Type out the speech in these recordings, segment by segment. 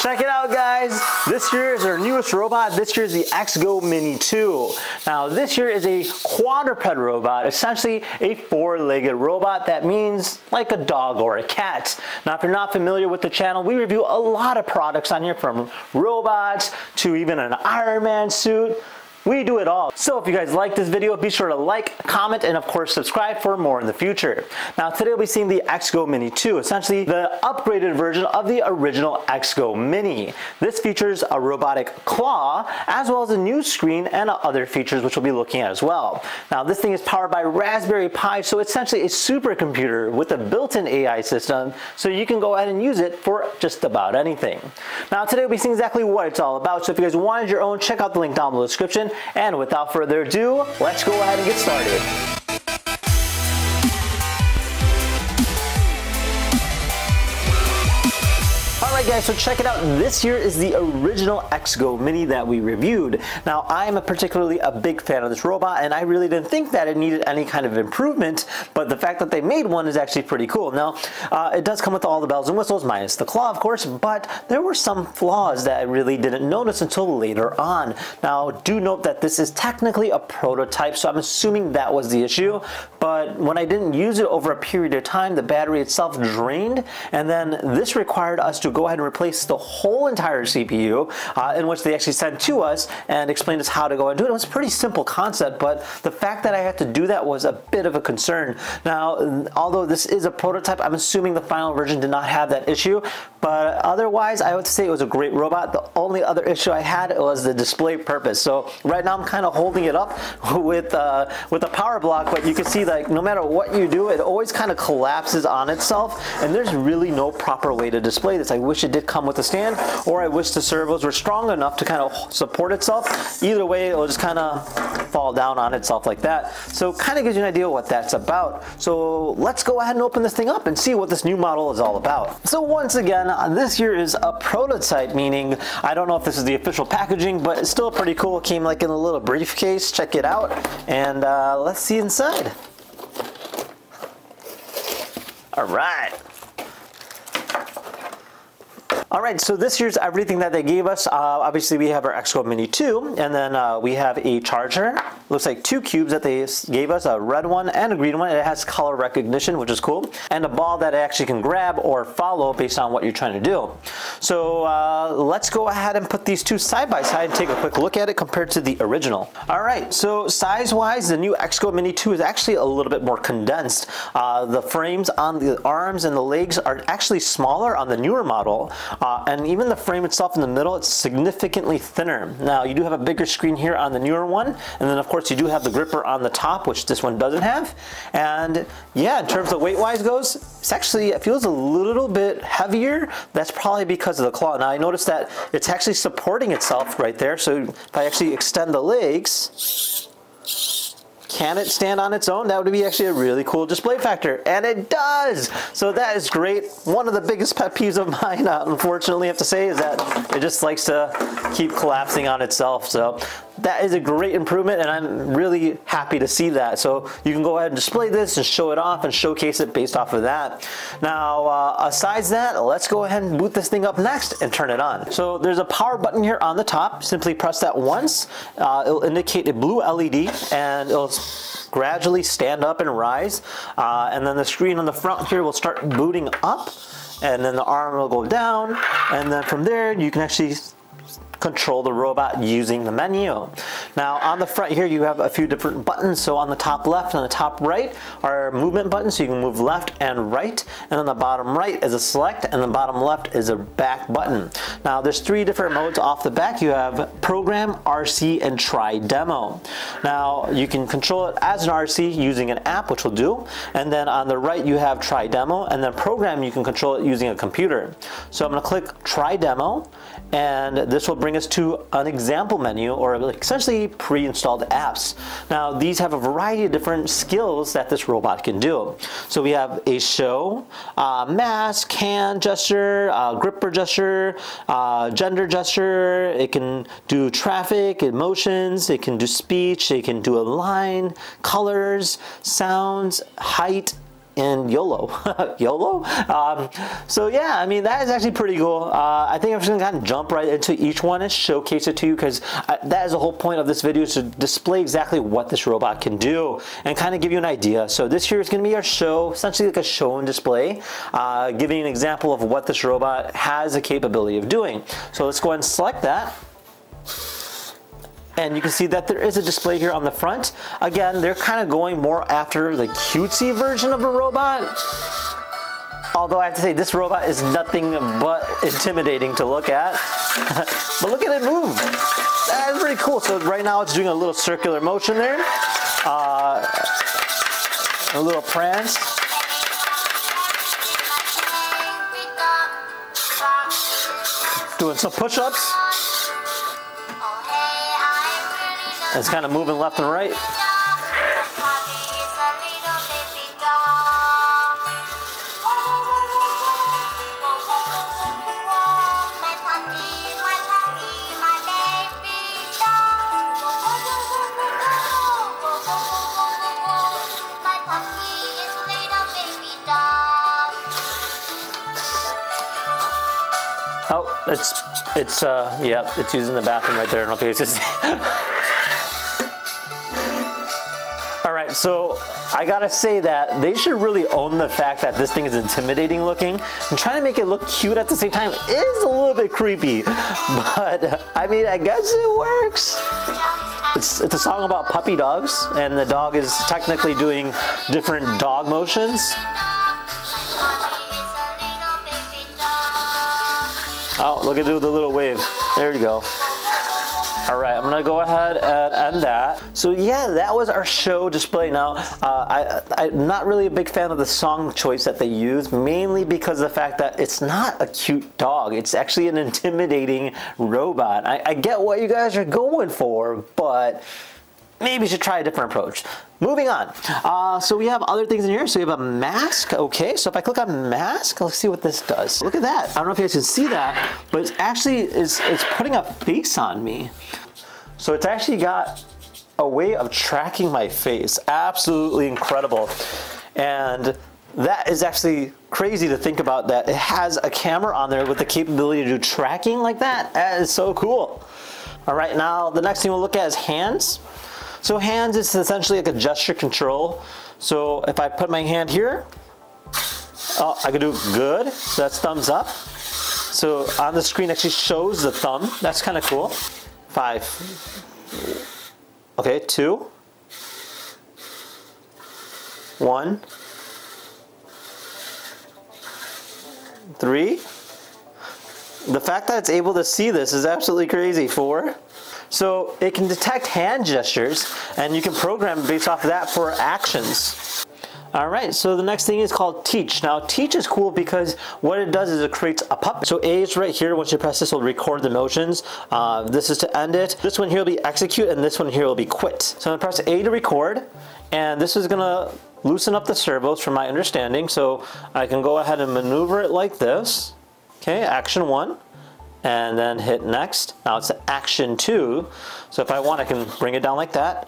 Check it out, guys. This here is our newest robot. This here is the XGO Mini 2. Now, this here is a quadruped robot, essentially a four-legged robot. That means like a dog or a cat. Now, if you're not familiar with the channel, we review a lot of products on here, from robots to even an Iron Man suit. We do it all. So if you guys like this video, be sure to like, comment, and of course subscribe for more in the future. Now today we'll be seeing the XGO Mini 2, essentially the upgraded version of the original XGO Mini. This features a robotic claw, as well as a new screen and other features which we'll be looking at as well. Now this thing is powered by Raspberry Pi, so it's essentially a supercomputer with a built-in AI system, so you can go ahead and use it for just about anything. Now today we'll be seeing exactly what it's all about, so if you guys wanted your own, check out the link down below in the description. And without further ado, let's go ahead and get started. Alright guys, so check it out. This here is the original XGO Mini that we reviewed. Now, I'm particularly a big fan of this robot, and I really didn't think that it needed any kind of improvement, but the fact that they made one is actually pretty cool. Now, it does come with all the bells and whistles, minus the claw, of course, but there were some flaws that I really didn't notice until later on. Now, do note that this is technically a prototype, so I'm assuming that was the issue, but when I didn't use it over a period of time, the battery itself drained, and then this required us to go ahead and replace the whole entire CPU, in which they actually sent to us and explained us how to go and do it. It was a pretty simple concept, but the fact that I had to do that was a bit of a concern. Now, although this is a prototype, I'm assuming the final version did not have that issue, but otherwise I would say it was a great robot. The only other issue I had was the display purpose. So right now I'm kind of holding it up with a power block, but you can see like no matter what you do, it always kind of collapses on itself, and there's really no proper way to display this. I wish it did come with a stand, or I wish the servos were strong enough to kind of support itself. Either way, it'll just kind of fall down on itself like that. So it kind of gives you an idea what that's about. So let's go ahead and open this thing up and see what this new model is all about. So once again, this here is a prototype, meaning I don't know if this is the official packaging, but it's still pretty cool. It came like in a little briefcase. Check it out, and let's see inside. All right. Alright, so this here's everything that they gave us. Obviously we have our XGO Mini 2, and then we have a charger. Looks like two cubes that they gave us, a red one and a green one. It has color recognition, which is cool. And a ball that I actually can grab or follow based on what you're trying to do. So let's go ahead and put these two side by side and take a quick look at it compared to the original. Alright, so size-wise, the new XGO Mini 2 is actually a little bit more condensed. The frames on the arms and the legs are actually smaller on the newer model. And even the frame itself in the middle, it's significantly thinner. Now, you do have a bigger screen here on the newer one, and then of course you do have the gripper on the top, which this one doesn't have. And yeah, in terms of weight-wise goes, it's actually, it feels a little bit heavier. That's probably because of the claw. Now, I noticed that it's actually supporting itself right there, so if I actually extend the legs, can it stand on its own? That would be actually a really cool display factor. And it does! So that is great. One of the biggest pet peeves of mine, unfortunately, I have to say, is that it just likes to keep collapsing on itself. So that is a great improvement, and I'm really happy to see that. So you can go ahead and display this and show it off and showcase it based off of that. Now, besides that, let's go ahead and boot this thing up next and turn it on. So there's a power button here on the top. Simply press that once. It'll indicate a blue LED, and it'll gradually stand up and rise, and then the screen on the front here will start booting up, and then the arm will go down, and then from there you can actually control the robot using the menu. Now on the front here you have a few different buttons. So on the top left and the top right are movement buttons, so you can move left and right, and on the bottom right is a select, and the bottom left is a back button. Now there's three different modes off the back. You have program, RC, and try demo. Now you can control it as an RC using an app, which will do, and then on the right you have try demo, and then program you can control it using a computer. So I'm going to click try demo, and this will bring us to an example menu, or essentially pre-installed apps. Now these have a variety of different skills that this robot can do. So we have a show, mask, hand gesture, gripper gesture, gender gesture. It can do traffic, emotions, it can do speech, it can do a line, colors, sounds, height, in YOLO. YOLO? So yeah, I mean, that is actually pretty cool. I think I'm just gonna kind of jump right into each one and showcase it to you, because that is the whole point of this video, is to display exactly what this robot can do and kind of give you an idea. So this here is gonna be our show, essentially like a show and display, giving an example of what this robot has the capability of doing. So let's go ahead and select that. And you can see that there is a display here on the front. Again, they're kind of going more after the cutesy version of a robot. Although I have to say, this robot is nothing but intimidating to look at. But look at it move. That's pretty cool. So right now it's doing a little circular motion there. A little prance. Doing some push-ups. It's kind of moving left and right. Oh, yeah, it's using the bathroom right there. Okay, it's just. So I gotta say that they should really own the fact that this thing is intimidating looking, and trying to make it look cute at the same time is a little bit creepy, but I mean, I guess it works. It's a song about puppy dogs, and the dog is technically doing different dog motions. Oh, look at it with a little wave. There you go. All right, I'm gonna go ahead and end that. So yeah, that was our show display. Now, I'm not really a big fan of the song choice that they use, mainly because of the fact that it's not a cute dog. It's actually an intimidating robot. I get what you guys are going for, but maybe you should try a different approach. Moving on. So we have other things in here. So we have a mask. Okay, so if I click on mask, let's see what this does. Look at that. I don't know if you guys can see that, but it's actually, it's putting a face on me. So it's actually got a way of tracking my face. Absolutely incredible. And that is actually crazy to think about, that it has a camera on there with the capability to do tracking like that. That is so cool. All right, now the next thing we'll look at is hands. So hands is essentially like a gesture control. So if I put my hand here, oh, I could do good. So that's thumbs up. So on the screen actually shows the thumb. That's kind of cool. 5. Okay, 2. 1. 3. The fact that it's able to see this is absolutely crazy. 4. So it can detect hand gestures, and you can program based off of that for actions. All right, so the next thing is called Teach. Now, Teach is cool because what it does is it creates a puppet. So A is right here. Once you press this, it'll record the motions. This is to end it. This one here will be execute, and this one here will be quit. So I'm gonna press A to record, and this is gonna loosen up the servos from my understanding. So I can go ahead and maneuver it like this. Okay, action 1. And then hit next. Now it's action 2. So if I want, I can bring it down like that.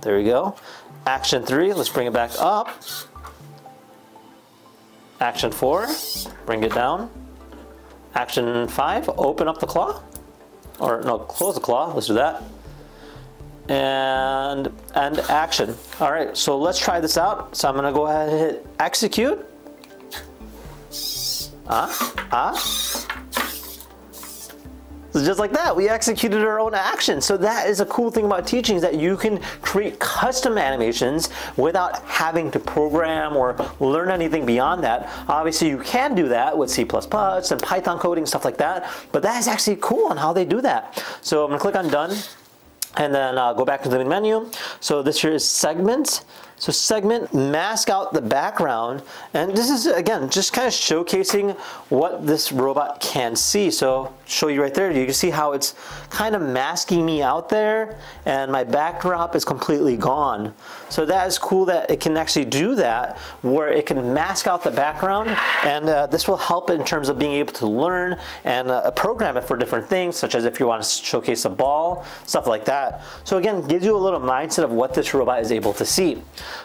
There we go. Action 3, let's bring it back up. Action 4, bring it down. Action 5, open up the claw. Or no, close the claw, let's do that. And action. All right, so let's try this out. So I'm gonna go ahead and hit execute. So just like that, we executed our own action. So that is a cool thing about teaching, is that you can create custom animations without having to program or learn anything beyond that. Obviously, you can do that with C++ and Python coding, stuff like that, but that is actually cool on how they do that. So I'm gonna click on done, and then go back to the menu. So this here is segments. So segment, mask out the background, and this is, again, just kind of showcasing what this robot can see. So show you right there, you can see how it's kind of masking me out there, and my backdrop is completely gone. So that is cool that it can actually do that, where it can mask out the background, and this will help in terms of being able to learn and program it for different things, such as if you want to showcase a ball, stuff like that. So again, gives you a little mindset of of what this robot is able to see.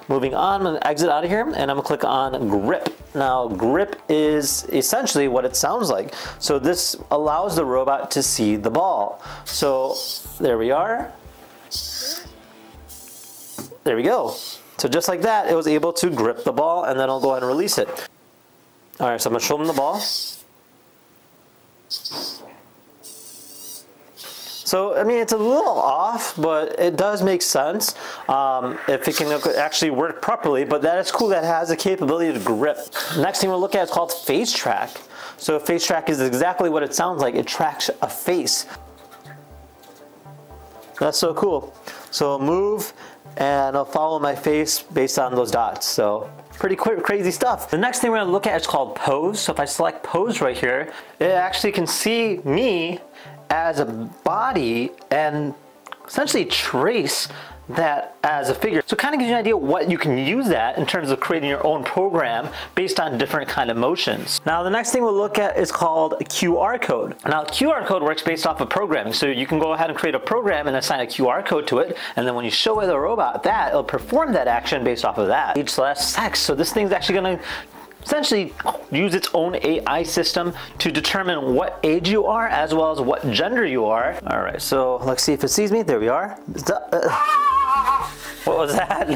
Moving on, I'm going to exit out of here and I'm going to click on grip. Now grip is essentially what it sounds like. So this allows the robot to see the ball. So there we are. There we go. So just like that, it was able to grip the ball, and then I'll go ahead and release it. All right, so I'm going to show him the ball. So, I mean, it's a little off, but it does make sense if it can actually work properly, but that is cool that it has the capability to grip. Next thing we'll look at is called face track. So face track is exactly what it sounds like. It tracks a face. That's so cool. So move, and I'll follow my face based on those dots. So pretty quick, crazy stuff. The next thing we're gonna look at is called pose. So if I select pose right here, it actually can see me as a body and essentially trace that as a figure. So it kind of gives you an idea what you can use that in terms of creating your own program based on different kind of motions. Now the next thing we'll look at is called QR code. Now QR code works based off of programming. So you can go ahead and create a program and assign a QR code to it, and then when you show the robot that, it'll perform that action based off of that. H/X. So this thing's actually gonna essentially use its own AI system to determine what age you are as well as what gender you are. All right, so let's see if it sees me. There we are. What was that?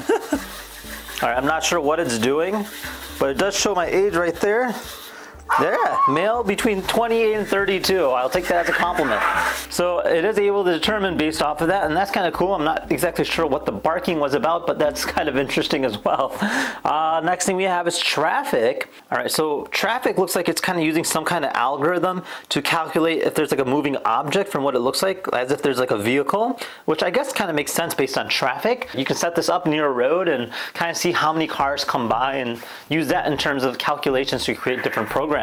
All right, I'm not sure what it's doing, but it does show my age right there. Yeah, male between 28 and 32. I'll take that as a compliment. So it is able to determine based off of that, and that's kind of cool. I'm not exactly sure what the barking was about, but that's kind of interesting as well. Next thing we have is traffic. All right, so traffic looks like it's kind of using some kind of algorithm to calculate if there's like a moving object from what it looks like, as if there's like a vehicle, which I guess kind of makes sense based on traffic. You can set this up near a road and kind of see how many cars come by and use that in terms of calculations to create different programs.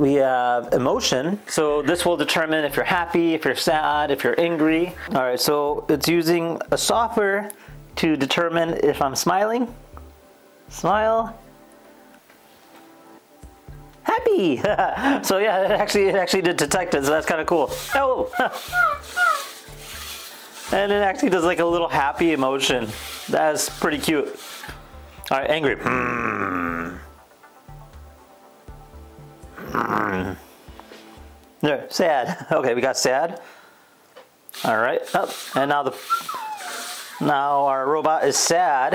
We have emotion. So this will determine if you're happy, if you're sad, if you're angry. All right, so it's using a software to determine if I'm smiling. Smile. Happy. So yeah, it actually did detect it, so that's kind of cool. Oh. And it actually does like a little happy emotion. That's pretty cute. All right, angry. No, sad. Okay, we got sad. All right. Oh, and now our robot is sad.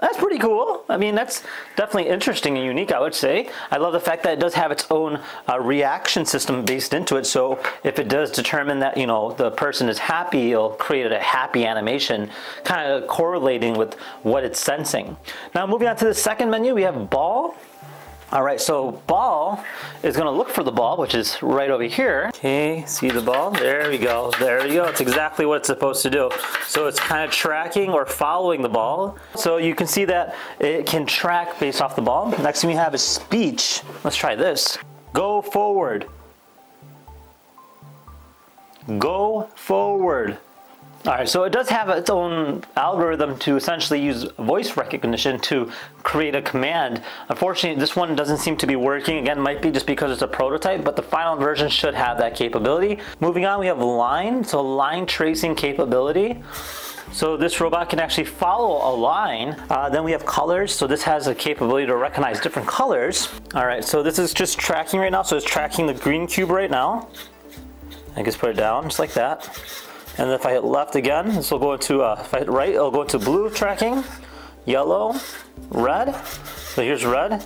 That's pretty cool. I mean, that's definitely interesting and unique, I would say. I love the fact that it does have its own reaction system based into it. So if it does determine that, you know, the person is happy, it'll create a happy animation, kind of correlating with what it's sensing. Now moving on to the second menu, we have ball. All right, so ball is gonna look for the ball, which is right over here. Okay, see the ball? There we go, there we go. It's exactly what it's supposed to do. So it's kind of tracking or following the ball. So you can see that it can track based off the ball. Next thing we have is speech. Let's try this. Go forward. Go forward. All right, so it does have its own algorithm to essentially use voice recognition to create a command. Unfortunately, this one doesn't seem to be working. Again, might be just because it's a prototype, but the final version should have that capability. Moving on, we have line, so line tracing capability. So this robot can actually follow a line. Then we have colors, so this has a capability to recognize different colors. All right, so this is just tracking right now, so it's tracking the green cube right now. I just put it down, just like that. And if I hit left again, this will go into, if I hit right, it'll go into blue tracking, yellow, red. So here's red.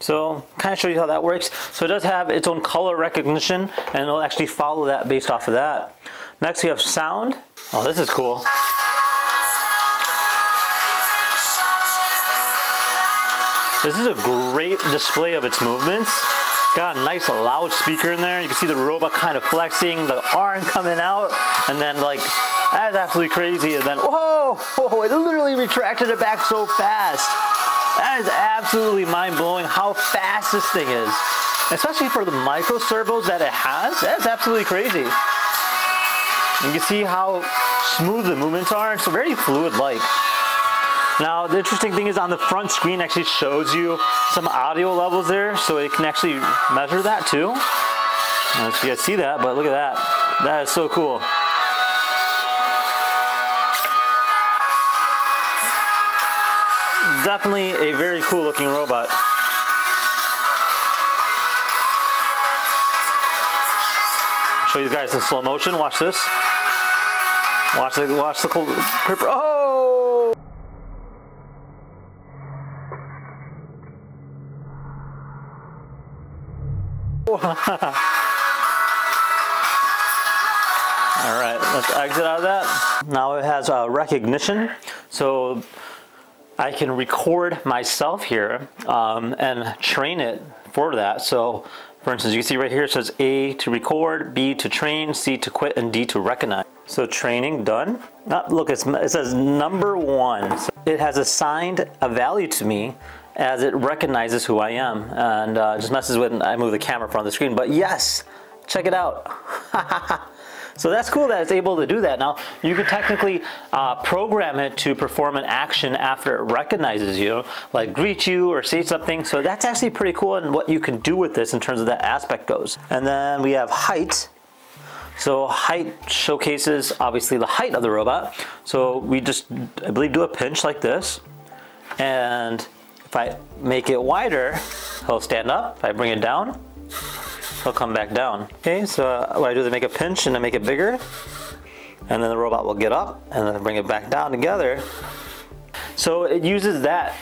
So kind of show you how that works. So it does have its own color recognition, and it'll actually follow that based off of that. Next we have sound. Oh, this is cool. This is a great display of its movements. Got a nice loudspeaker in there. You can see the robot kind of flexing, the arm coming out, and then like, that's absolutely crazy. And then, whoa, it literally retracted it back so fast. That is absolutely mind-blowing how fast this thing is. Especially for the micro servos that it has, that's absolutely crazy. You can see how smooth the movements are. It's very fluid-like. Now the interesting thing is on the front screen actually shows you some audio levels there, so it can actually measure that too. I don't know if you guys see that, but look at that. That is so cool. Definitely a very cool looking robot. I'll show you guys in slow motion. Watch this. Watch the cool. Oh! All right, let's exit out of that. Now it has recognition, so I can record myself here and train it for that. So for instance, you can see right here it says A to record, B to train, C to quit, and D to recognize. So training done. Oh, look, it says number 1. So it has assigned a value to me as it recognizes who I am, and just messes with it, and I move the camera from the screen. But yes, check it out. So that's cool that it's able to do that. Now, you could technically program it to perform an action after it recognizes you, like greet you or say something. So that's actually pretty cool, and what you can do with this in terms of that aspect goes. And then we have height. So height showcases obviously the height of the robot. So we just, I believe, do a pinch like this. And if I make it wider, he'll stand up. If I bring it down, he'll come back down. Okay, so what I do is I make a pinch and I make it bigger, and then the robot will get up, and then I bring it back down together. So it uses that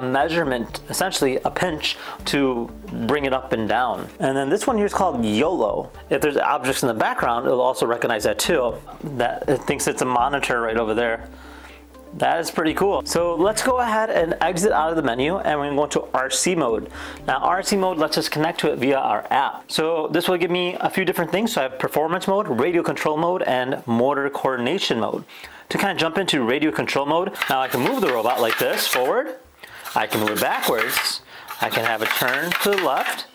measurement, essentially a pinch, to bring it up and down. And then this one here is called YOLO. If there's objects in the background, it'll also recognize that too. That it thinks it's a monitor right over there. That is pretty cool. So let's go ahead and exit out of the menu, and we're going to go into RC mode. Now RC mode lets us connect to it via our app. So this will give me a few different things. So I have performance mode, radio control mode, and motor coordination mode. To kind of jump into radio control mode, now I can move the robot like this forward. I can move it backwards. I can have it turn to the left,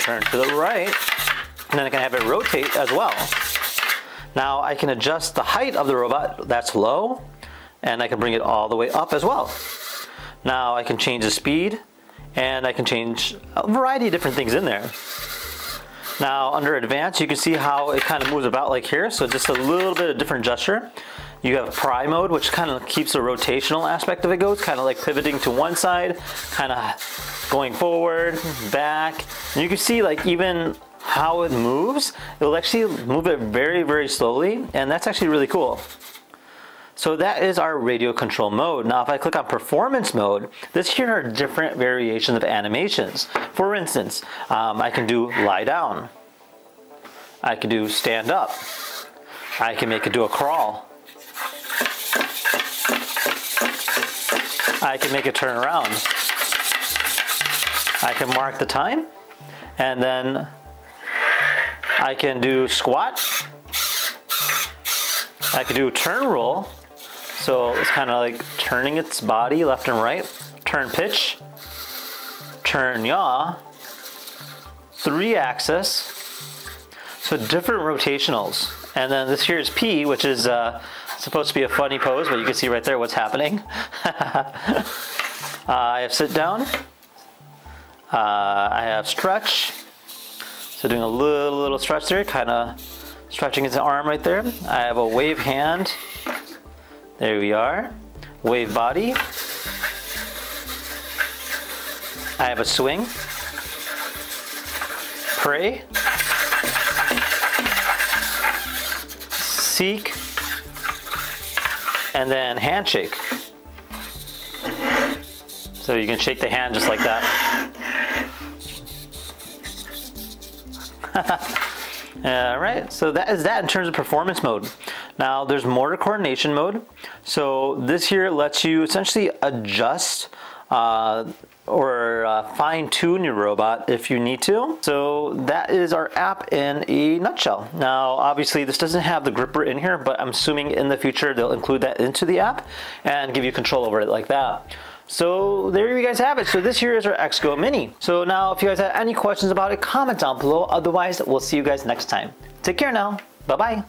turn to the right, and then I can have it rotate as well. Now I can adjust the height of the robot. That's low. And I can bring it all the way up as well. Now I can change the speed, and I can change a variety of different things in there. Now under advanced, you can see how it kind of moves about like here, so just a little bit of different gesture. You have pry mode, which kind of keeps the rotational aspect of it goes, kind of like pivoting to one side, kind of going forward, back. And you can see like even how it moves, it'll actually move it very, very slowly, and that's actually really cool. So that is our radio control mode. Now if I click on performance mode, this here are different variations of animations. For instance, I can do lie down. I can do stand up. I can make it do a crawl. I can make it turn around. I can mark the time, and then I can do squat. I can do a turn roll. So it's kind of like turning its body left and right. Turn pitch, turn yaw, 3-axis. So different rotationals. And then this here is P, which is supposed to be a funny pose, but you can see right there what's happening. I have sit down. I have stretch. So doing a little stretch there, kind of stretching his arm right there. I have a wave hand. There we are. Wave body. I have a swing. Pray. Seek. And then handshake. So you can shake the hand just like that. All right, so that is that in terms of performance mode. Now there's motor coordination mode. So this here lets you essentially adjust or fine-tune your robot if you need to. So that is our app in a nutshell. Now obviously this doesn't have the gripper in here, but I'm assuming in the future they'll include that into the app and give you control over it like that. So there you guys have it. So this here is our XGO Mini. So now if you guys have any questions about it, comment down below. Otherwise, we'll see you guys next time. Take care now. Bye-bye.